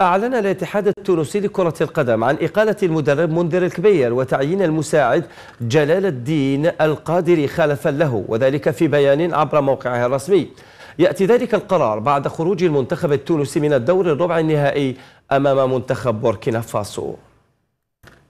أعلن الاتحاد التونسي لكرة القدم عن إقالة المدرب منذر الكبير وتعيين المساعد جلال الدين القادر خلفا له، وذلك في بيان عبر موقعه الرسمي. يأتي ذلك القرار بعد خروج المنتخب التونسي من الدور الربع النهائي أمام منتخب بوركينا فاسو.